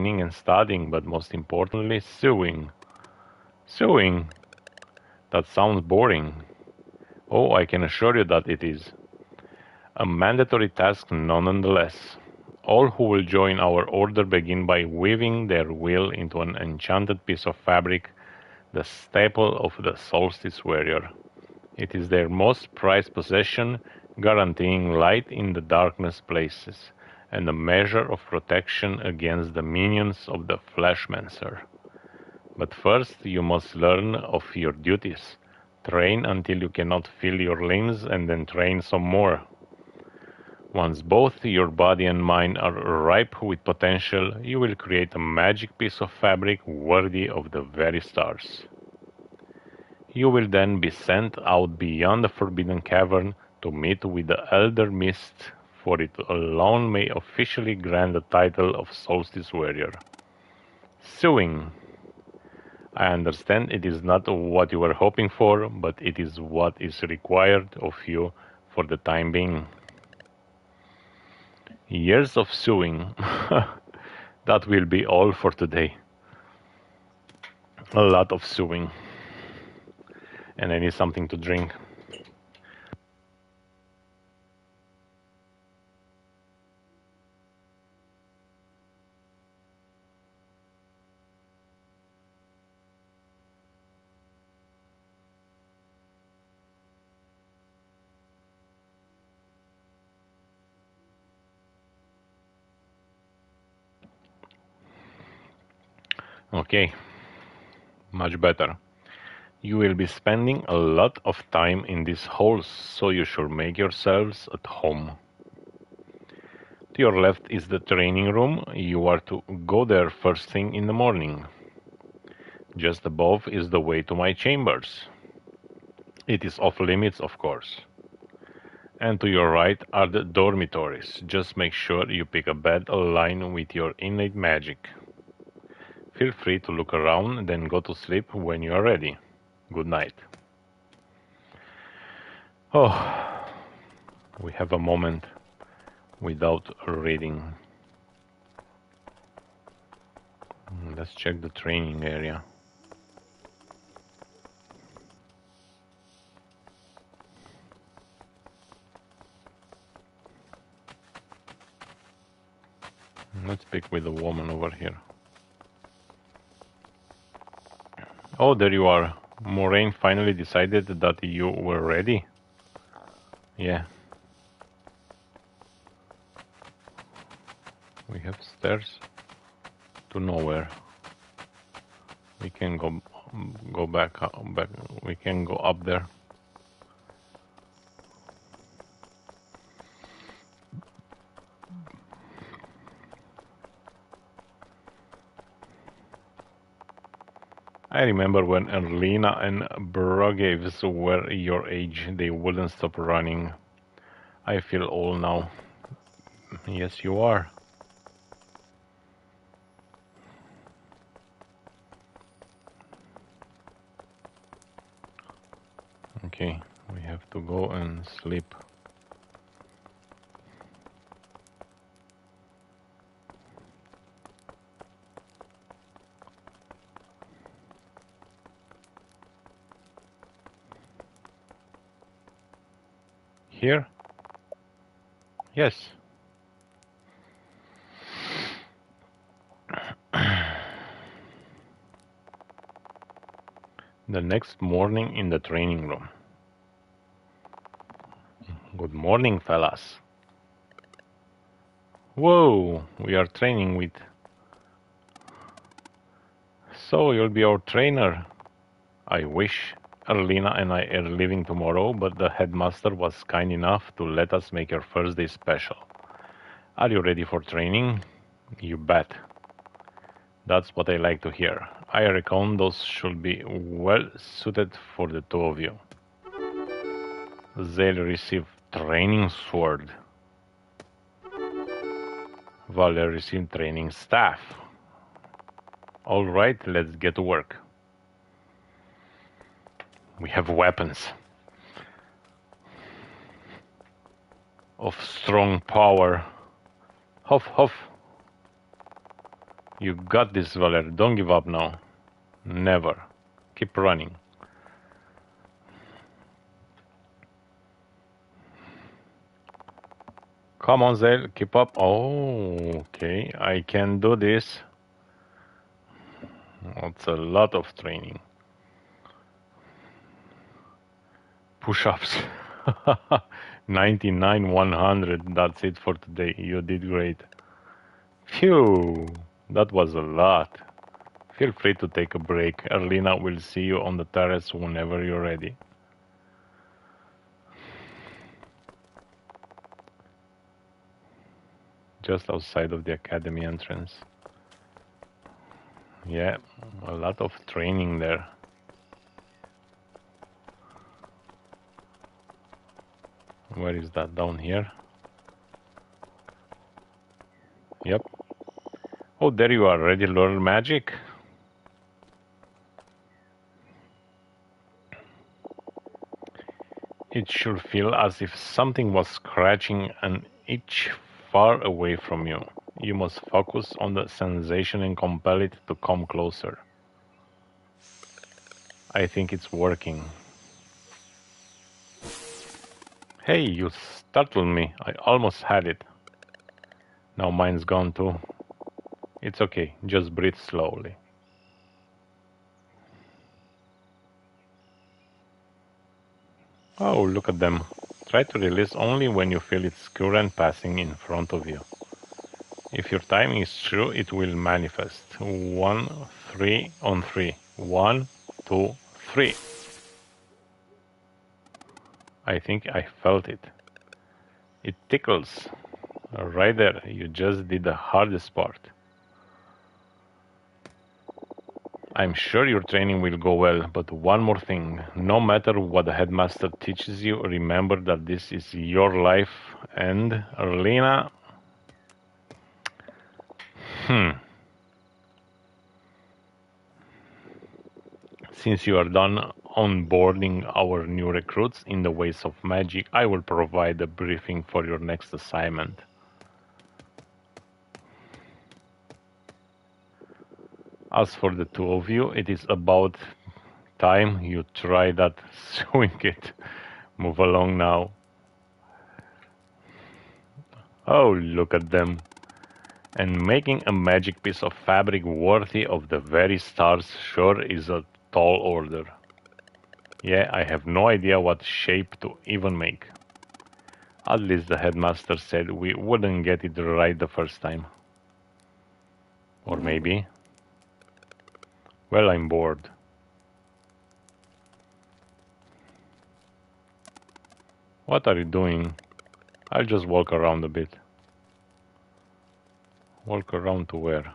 training and studying, but most importantly, sewing. Sewing. That sounds boring. Oh, I can assure you that it is. A mandatory task nonetheless. All who will join our order begin by weaving their will into an enchanted piece of fabric, the staple of the Solstice Warrior. It is their most prized possession, guaranteeing light in the darkness places, and a measure of protection against the minions of the Fleshmancer. But first you must learn of your duties. Train until you cannot feel your limbs, and then train some more. Once both your body and mind are ripe with potential, you will create a magic piece of fabric worthy of the very stars. You will then be sent out beyond the Forbidden Cavern to meet with the Elder Mist, for it alone may officially grant the title of Solstice Warrior. Sewing. I understand it is not what you were hoping for, but it is what is required of you for the time being. Years of sewing. That will be all for today. A lot of sewing. And I need something to drink. Okay, much better. You will be spending a lot of time in these halls, so you should make yourselves at home. To your left is the training room. You are to go there first thing in the morning. Just above is the way to my chambers. It is off limits, of course. And to your right are the dormitories. Just make sure you pick a bed aligned with your innate magic. Feel free to look around, then go to sleep when you are ready. Good night. Oh, we have a moment without reading. Let's check the training area. Let's speak with the woman over here. Oh, there you are. Moraine finally decided that you were ready. Yeah. We have stairs to nowhere. We can go back. We can go up there. I remember when Erlina and Brugaves were your age, they wouldn't stop running. I feel old now. Yes, you are. Okay, we have to go and sleep. Here? Yes. The next morning in the training room. Good morning, fellas. Whoa, we are training with... So, you'll be our trainer. I wish. Erlina and I are leaving tomorrow, but the headmaster was kind enough to let us make your first day special. Are you ready for training? You bet. That's what I like to hear. I reckon those should be well suited for the two of you. Zale received training sword. Valere received training staff. Alright, let's get to work. We have weapons of strong power. Huff, huff. You got this, Valere. Don't give up now. Never. Keep running. Come on, Zale. Keep up. Oh, okay. I can do this. That's a lot of training. Push-ups. 99, 100. That's it for today. You did great. Phew. That was a lot. Feel free to take a break. Erlina will see you on the terrace whenever you're ready. Just outside of the academy entrance. Yeah, a lot of training there. Where is that? Down here? Yep. Oh, there you are. Ready to learn magic? It sure feels as if something was scratching an itch far away from you. You must focus on the sensation and compel it to come closer. I think it's working. Hey, you startled me. I almost had it. Now mine's gone too. It's okay. Just breathe slowly. Oh, look at them. Try to release only when you feel its current passing in front of you. If your timing is true, it will manifest. 1, 3 on 3. 1, 2, 3. I think I felt it. It tickles. Right there, you just did the hardest part. I'm sure your training will go well, but one more thing. No matter what the headmaster teaches you, remember that this is your life, and Erlina... Since you are done onboarding our new recruits in the ways of magic, I will provide a briefing for your next assignment. As for the two of you, it is about time you try that swing it. Move along now. Oh, look at them. And making a magic piece of fabric worthy of the very stars sure is a tall order. Yeah, I have no idea what shape to even make. At least the headmaster said we wouldn't get it right the first time. Or maybe. Well, I'm bored. What are you doing? I'll just walk around a bit. Walk around to where?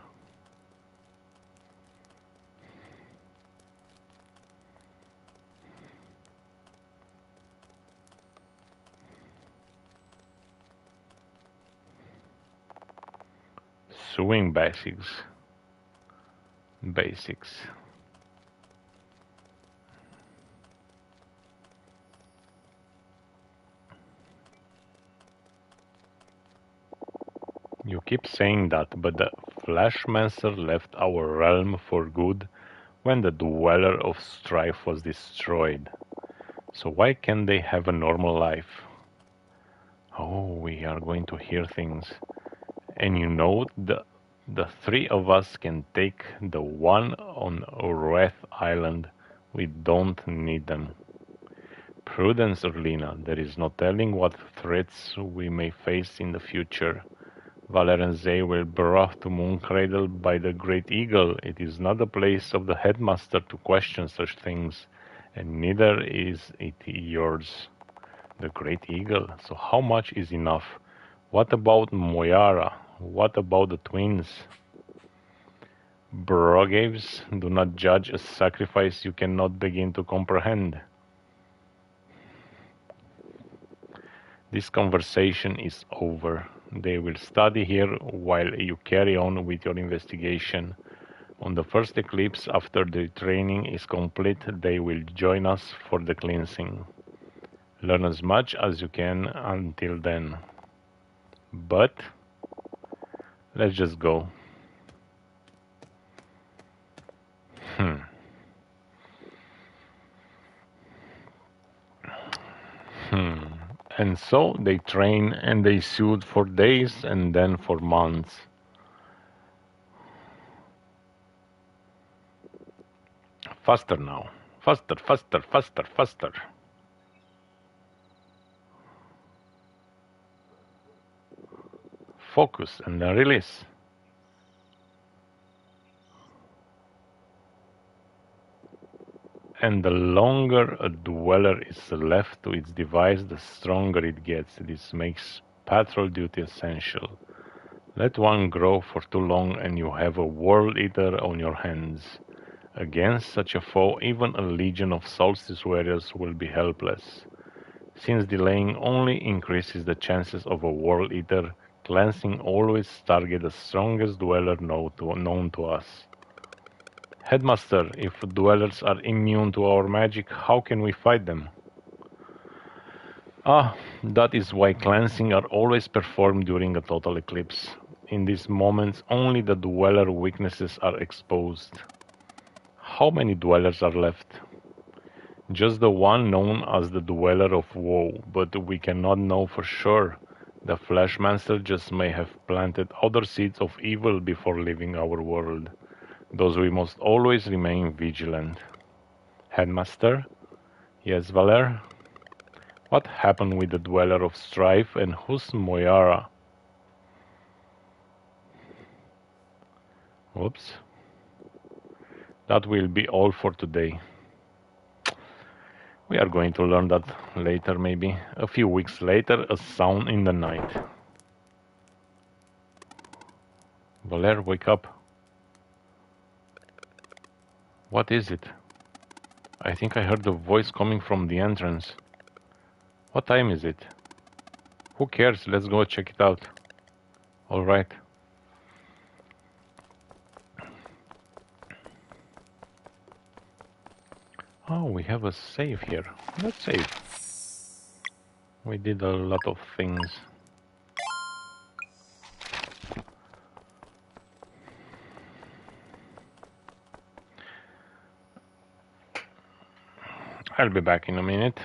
Swing basics. You keep saying that, but the Fleshmancer left our realm for good when the Dweller of Strife was destroyed. So why can't they have a normal life? Oh, we are going to hear things. And you know, the three of us can take the one on Orueth Island. We don't need them. Prudence, Erlina, there is no telling what threats we may face in the future. Valere and Zale were brought to Moon Cradle by the Great Eagle. It is not the place of the headmaster to question such things, and neither is it yours. The Great Eagle. So how much is enough? What about Moyara? What about the twins? Brugaves, do not judge a sacrifice you cannot begin to comprehend. This conversation is over. They will study here while you carry on with your investigation. On the first eclipse, after the training is complete, they will join us for the cleansing. Learn as much as you can until then. But let's just go. And so they train and they sewed for days and then for months. Faster now. Faster, faster, faster, faster. Focus and then release. And the longer a dweller is left to its device, the stronger it gets. This makes patrol duty essential. Let one grow for too long and you have a world eater on your hands. Against such a foe, even a legion of solstice warriors will be helpless. Since delaying only increases the chances of a world eater, cleansing always targets the strongest dweller known to us. Headmaster, if dwellers are immune to our magic, how can we fight them? Ah, that is why cleansing are always performed during a total eclipse. In these moments, only the dweller weaknesses are exposed. How many dwellers are left? Just the one known as the Dweller of Woe, but we cannot know for sure. The Fleshmancer just may have planted other seeds of evil before leaving our world. Thus we must always remain vigilant. Headmaster? Yes, Valere? What happened with the Dweller of Strife and who's Moyara? Whoops. That will be all for today. We are going to learn that later, maybe. A few weeks later, a sound in the night. Valere, wake up. What is it? I think I heard a voice coming from the entrance. What time is it? Who cares? Let's go check it out. All right. Oh, we have a save here. Let's save. We did a lot of things. I'll be back in a minute.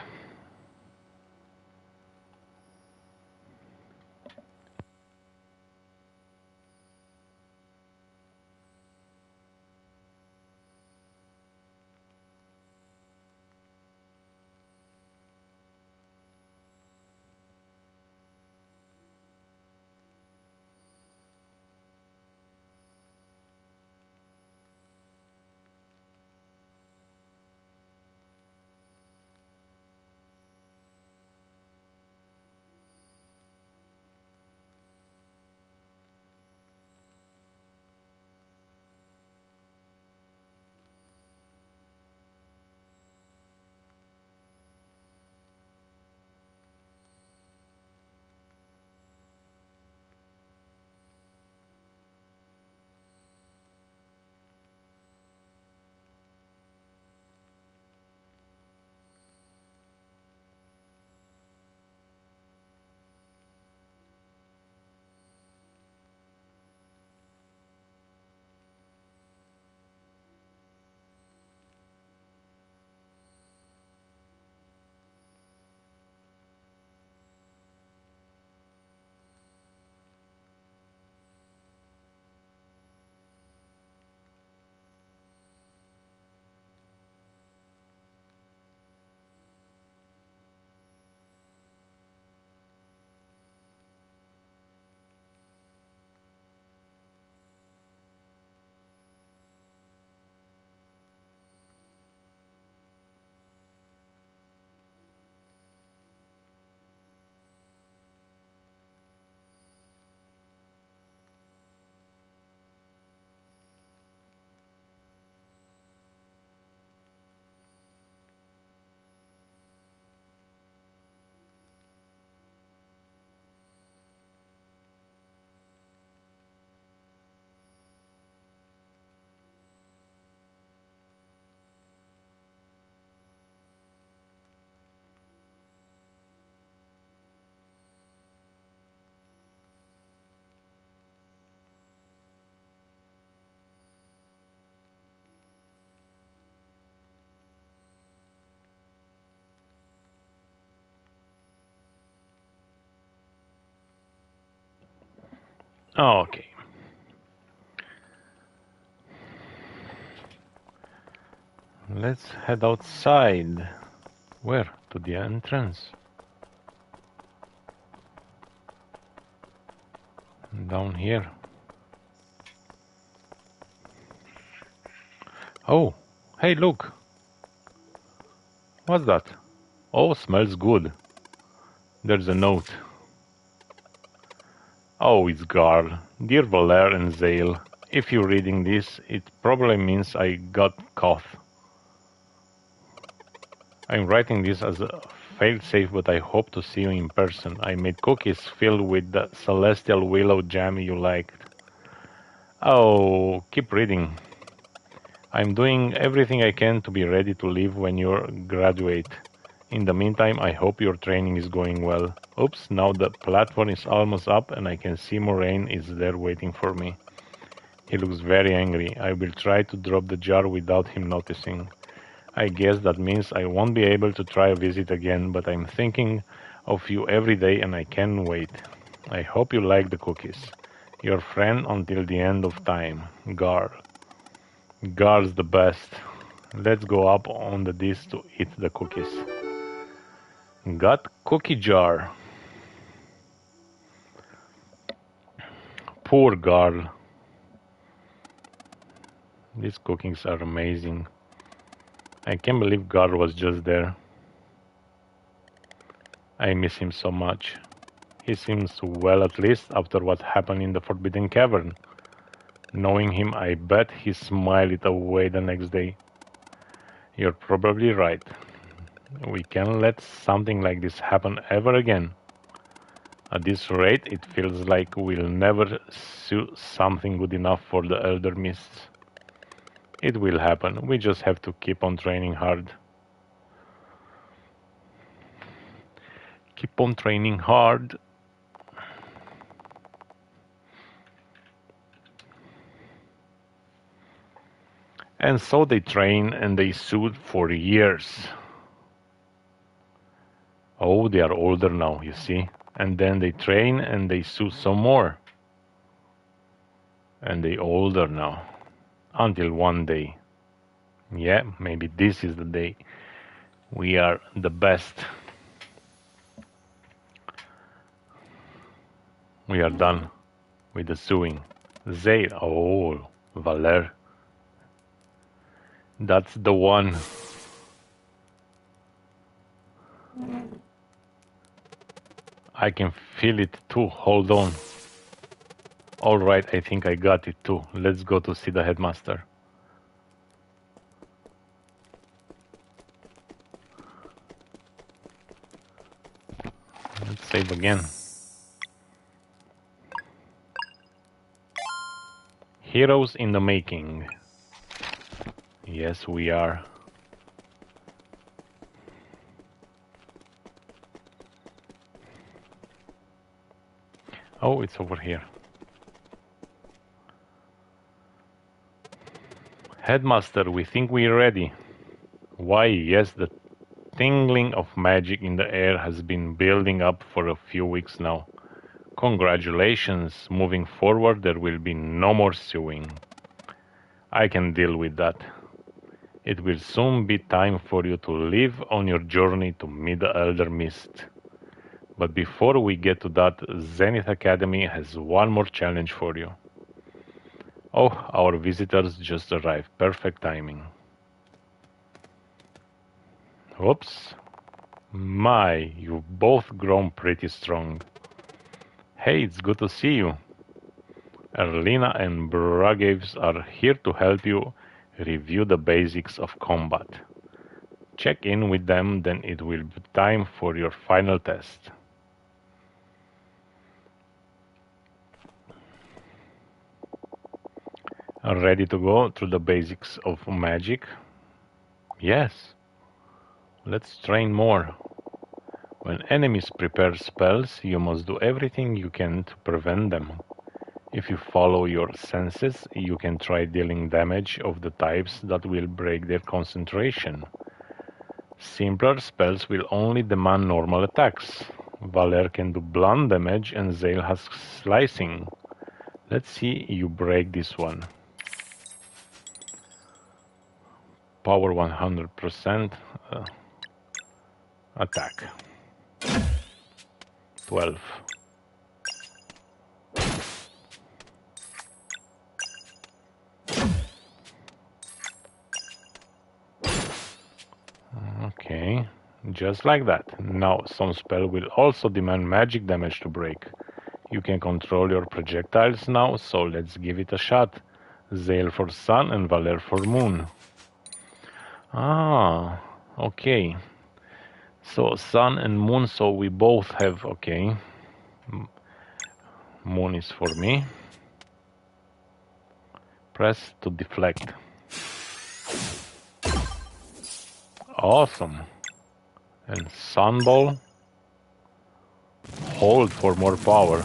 Oh, okay. Let's head outside. Where? To the entrance. Down here. Oh, hey, look. What's that? Oh, smells good. There's a note. Oh, it's Garl. Dear Valere and Zale, if you're reading this, it probably means I got caught. I'm writing this as a failsafe, but I hope to see you in person. I made cookies filled with the celestial willow jam you liked. Oh, keep reading. I'm doing everything I can to be ready to leave when you graduate. In the meantime, I hope your training is going well. Oops, now the platform is almost up and I can see Moraine is there waiting for me. He looks very angry. I will try to drop the jar without him noticing. I guess that means I won't be able to try a visit again, but I'm thinking of you every day and I can't wait. I hope you like the cookies. Your friend until the end of time, Garl. Garl's the best. Let's go up on the disc to eat the cookies. Got cookie jar. Poor Garl. These cookies are amazing. I can't believe Garl was just there. I miss him so much. He seems well, at least after what happened in the Forbidden Cavern. Knowing him, I bet he smiled it away the next day. You're probably right. We can't let something like this happen ever again. At this rate, it feels like we'll never see something good enough for the Elder Mist. It will happen. We just have to keep on training hard. Keep on training hard. And so they train and they sued for years. Oh, they are older now, you see. And then they train and they sue some more. And they older now. Until one day. Yeah, maybe this is the day. We are the best. We are done with the suing. Zale, oh, Valere. That's the one. I can feel it too. Hold on. All right, I think I got it too. Let's go to see the headmaster. Let's save again. Heroes in the making. Yes, we are. Oh, it's over here. Headmaster, we think we're ready. Why, yes, the tingling of magic in the air has been building up for a few weeks now. Congratulations. Moving forward, there will be no more suing. I can deal with that. It will soon be time for you to leave on your journey to meet the Elder Mist. But before we get to that, Zenith Academy has one more challenge for you. Oh, our visitors just arrived. Perfect timing. Whoops. My, you've both grown pretty strong. Hey, it's good to see you. Erlina and Brugaves are here to help you review the basics of combat. Check in with them, then it will be time for your final test. Ready to go through the basics of magic? Yes. Let's train more. When enemies prepare spells, you must do everything you can to prevent them. If you follow your senses, you can try dealing damage of the types that will break their concentration. Simpler spells will only demand normal attacks. Valere can do blunt damage and Zale has slicing. Let's see you break this one. Power 100%. Attack. 12. Okay, just like that. Now, some spell will also demand magic damage to break. You can control your projectiles now, so let's give it a shot. Zale for Sun and Valere for Moon. Ah, okay. So, Sun and Moon, so we both have... Okay. Moon is for me. Press to deflect. Awesome. And Sunball. Hold for more power.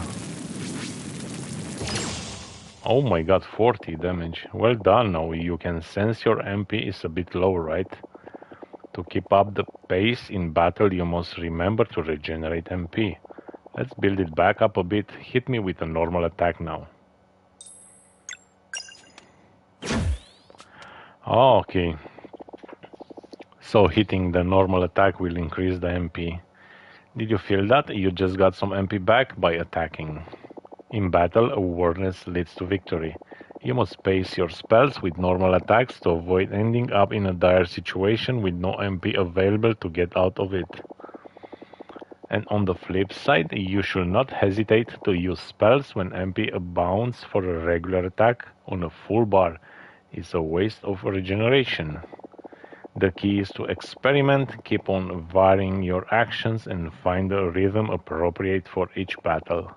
Oh my god, 40 damage. Well done. Now you can sense your MP is a bit low, right? To keep up the pace in battle, you must remember to regenerate MP. Let's build it back up a bit. Hit me with a normal attack now. Oh, okay. So hitting the normal attack will increase the MP. Did you feel that? You just got some MP back by attacking. In battle, awareness leads to victory. You must pace your spells with normal attacks to avoid ending up in a dire situation with no MP available to get out of it. And on the flip side, you should not hesitate to use spells when MP abounds, for a regular attack on a full bar is a waste of regeneration. The key is to experiment, keep on varying your actions, and find a rhythm appropriate for each battle.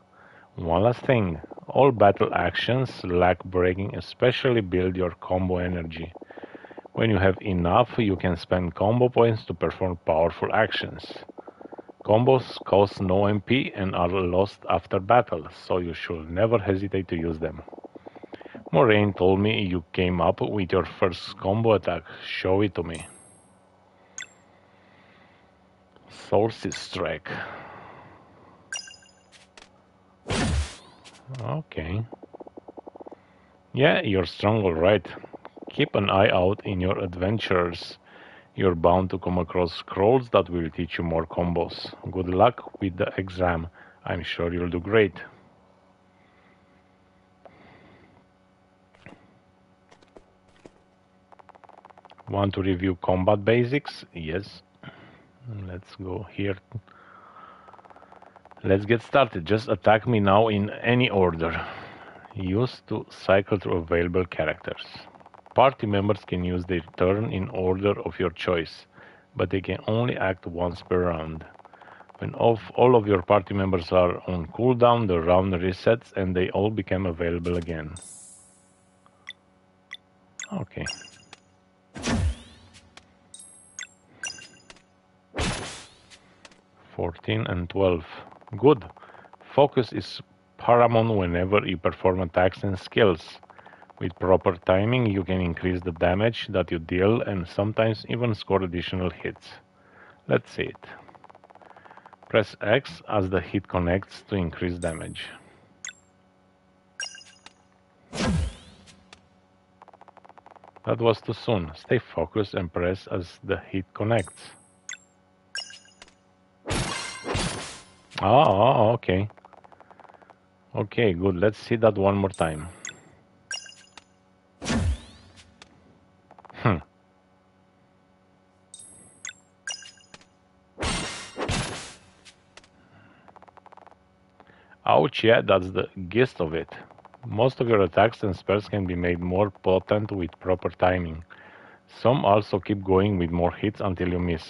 One last thing, all battle actions lack breaking, especially build your combo energy. When you have enough, you can spend combo points to perform powerful actions. Combos cost no MP and are lost after battle, so you should never hesitate to use them. Moraine told me you came up with your first combo attack. Show it to me. Sorcery Strike. Okay. Yeah, you're strong, alright. Keep an eye out in your adventures. You're bound to come across scrolls that will teach you more combos. Good luck with the exam. I'm sure you'll do great. Want to review combat basics? Yes. Let's go here. Let's get started. Just attack me now in any order. Use to cycle through available characters. Party members can use their turn in order of your choice, but they can only act once per round. When all of your party members are on cooldown, the round resets and they all become available again. Okay. (14) and (12). Good. Focus is paramount whenever you perform attacks and skills. With proper timing, you can increase the damage that you deal and sometimes even score additional hits. Let's see it. Press X as the hit connects to increase damage. That was too soon. Stay focused and press as the hit connects. Oh, okay. Okay, good. Let's see that one more time. Ouch, yeah, that's the gist of it. Most of your attacks and spells can be made more potent with proper timing. Some also keep going with more hits until you miss.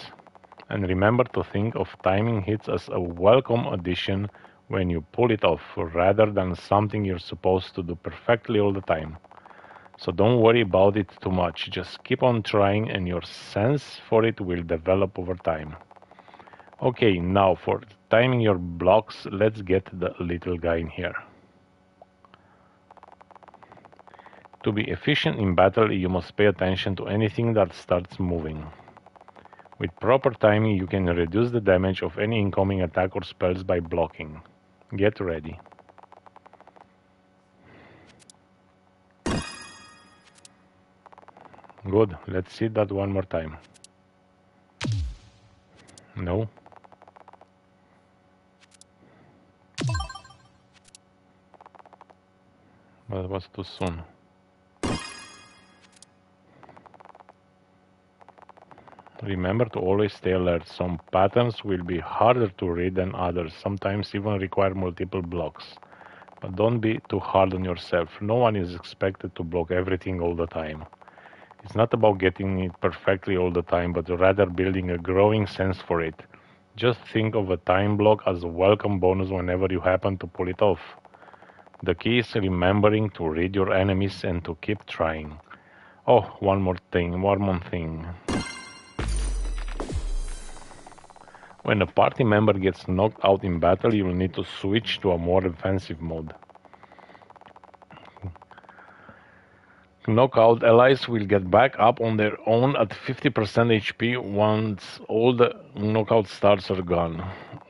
And remember to think of timing hits as a welcome addition when you pull it off, rather than something you're supposed to do perfectly all the time. So don't worry about it too much, just keep on trying and your sense for it will develop over time. Okay, now for timing your blocks, let's get the little guy in here. To be efficient in battle, you must pay attention to anything that starts moving. With proper timing, you can reduce the damage of any incoming attack or spells by blocking. Get ready. Good. Let's see that one more time. No. But it was too soon. Remember to always stay alert. Some patterns will be harder to read than others, sometimes even require multiple blocks. But don't be too hard on yourself. No one is expected to block everything all the time. It's not about getting it perfectly all the time, but rather building a growing sense for it. Just think of a time block as a welcome bonus whenever you happen to pull it off. The key is remembering to read your enemies and to keep trying. Oh, one more thing. When a party member gets knocked out in battle, you will need to switch to a more offensive mode. Knockout allies will get back up on their own at 50% HP once all the knockout stars are gone.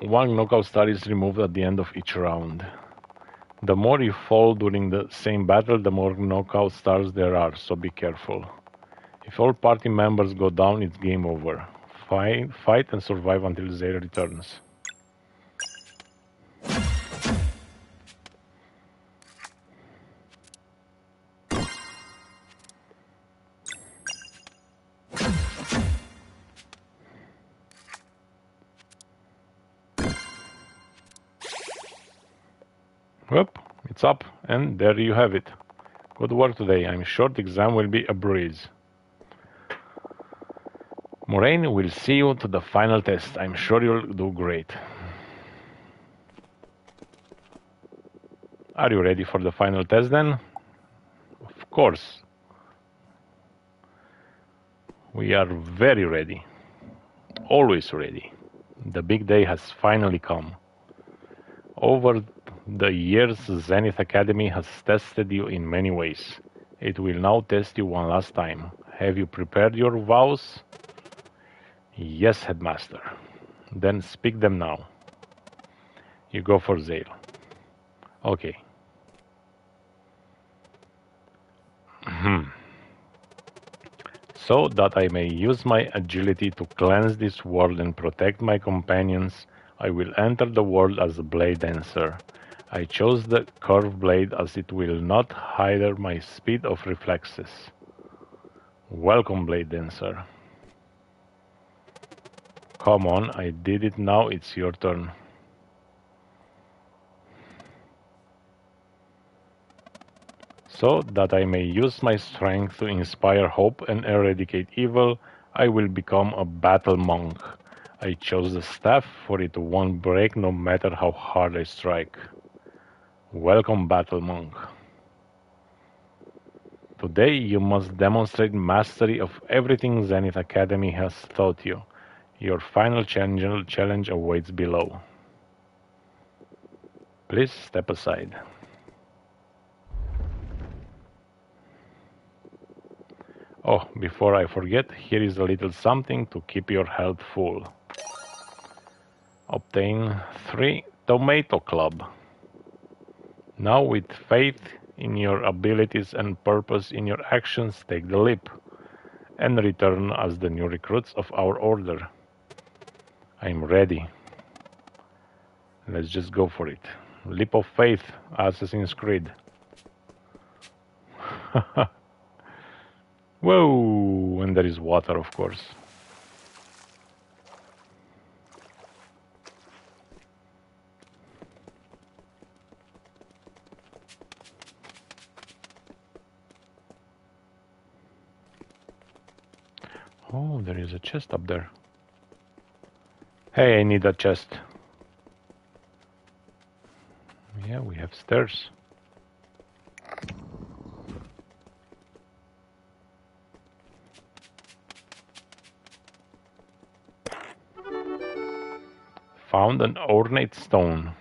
One knockout star is removed at the end of each round. The more you fall during the same battle, the more knockout stars there are, so be careful. If all party members go down, it's game over. Fight and survive until Zale returns. Whoop, it's up, and there you have it. Good work today. I'm sure the exam will be a breeze. Moraine, we'll see you to the final test. I'm sure you'll do great. Are you ready for the final test then? Of course. We are very ready. Always ready. The big day has finally come. Over the years, Zenith Academy has tested you in many ways. It will now test you one last time. Have you prepared your vows? Yes, Headmaster. Then speak them now. You go for Zale. Okay. So that I may use my agility to cleanse this world and protect my companions, I will enter the world as a Blade Dancer. I chose the curved blade as it will not hinder my speed of reflexes. Welcome, Blade Dancer. Come on, I did it now, it's your turn. So that I may use my strength to inspire hope and eradicate evil, I will become a Battle Monk. I chose the staff, for it won't break no matter how hard I strike. Welcome, Battle Monk. Today you must demonstrate mastery of everything Zenith Academy has taught you. Your final challenge awaits below. Please step aside. Oh, before I forget, here is a little something to keep your health full. Obtain 3 Tomato Club. Now, with faith in your abilities and purpose in your actions, take the leap and return as the new recruits of our order. I'm ready. Let's just go for it. Leap of faith, Assassin's Creed. Whoa! And there is water, of course. Oh, there is a chest up there. Hey, I need that chest. Yeah, we have stairs. Found an ornate stone.